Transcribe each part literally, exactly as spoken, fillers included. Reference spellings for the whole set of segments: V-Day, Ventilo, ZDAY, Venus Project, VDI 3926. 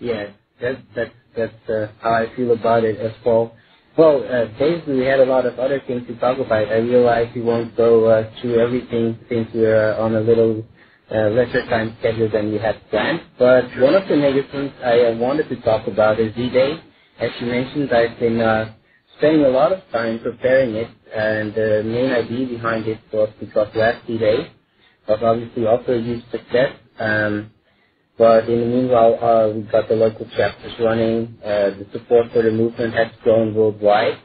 Yeah, that's that's that's uh, how I feel about it as well. Well, uh, basically, we had a lot of other things to talk about. I realize we won't go uh, through everything since we're uh, on a little uh, lesser time schedule than we had planned. But one of the major things I uh, wanted to talk about is D-Day. As you mentioned, I've been uh, spending a lot of time preparing it, and the main idea behind it was because last D-Day was obviously also a huge success. Um, But in the meanwhile, uh, we got the local chapters running. Uh, the support for the movement has grown worldwide,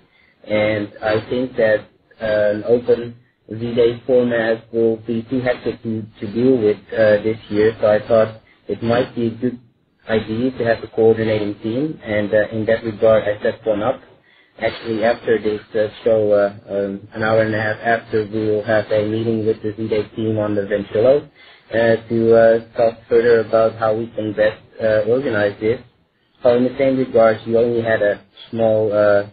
and I think that uh, an open V-Day format will be too hectic to, to deal with uh, this year. So I thought it might be a good idea to have a coordinating team, and uh, in that regard, I set one up. Actually, after this uh, show, uh, um, an hour and a half after, we will have a meeting with the V-Day team on the Ventilo. Uh, to uh, talk further about how we can best uh, organize this. So in the same regard, we only had a small uh,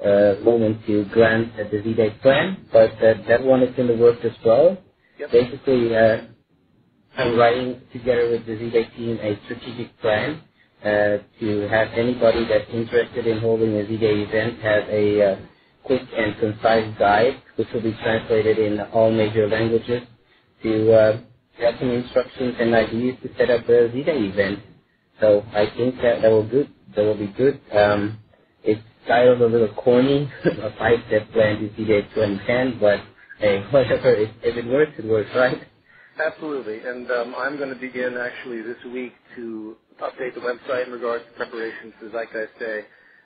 uh, moment to glance at the V-Day plan, but uh, that one is in the works as well. Yep. Basically, uh, I'm writing together with the V-Day team a strategic plan uh, to have anybody that's interested in holding a V-Day event have a uh, quick and concise guide, which will be translated in all major languages to uh, Got some instructions and ideas to set up a V-Day event. So I think that that will good. That will be good. Um, it's titled a little corny, a five-step plan to V-Day twenty ten, but hey, whatever. If, if it works, it works, right? Absolutely. And um, I'm going to begin actually this week to update the website in regards to preparations for Zeitgeist Day,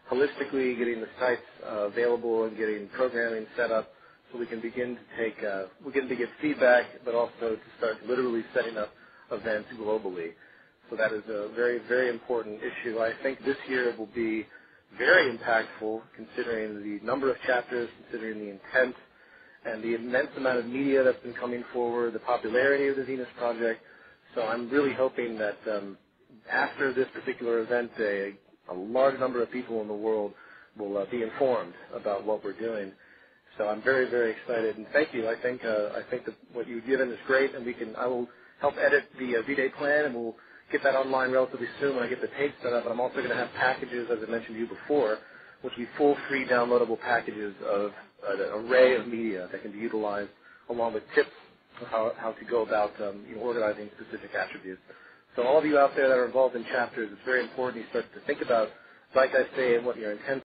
holistically getting the sites uh, available and getting programming set up. So we can begin to take, uh, we can begin feedback, but also to start literally setting up events globally. So that is a very, very important issue. I think this year will be very impactful, considering the number of chapters, considering the intent, and the immense amount of media that's been coming forward, the popularity of the Venus Project. So I'm really hoping that um, after this particular event, a, a large number of people in the world will uh, be informed about what we're doing. So I'm very, very excited, and thank you. I think uh, I think that what you've given is great, and we can. I will help edit the uh, V-Day plan, and we'll get that online relatively soon when I get the page set up. And I'm also going to have packages, as I mentioned to you before, which will be full, free, downloadable packages of an array of media that can be utilized, along with tips of how, how to go about um, you know, organizing specific attributes. So all of you out there that are involved in chapters, it's very important you start to think about Zeitgeist Day and what your intent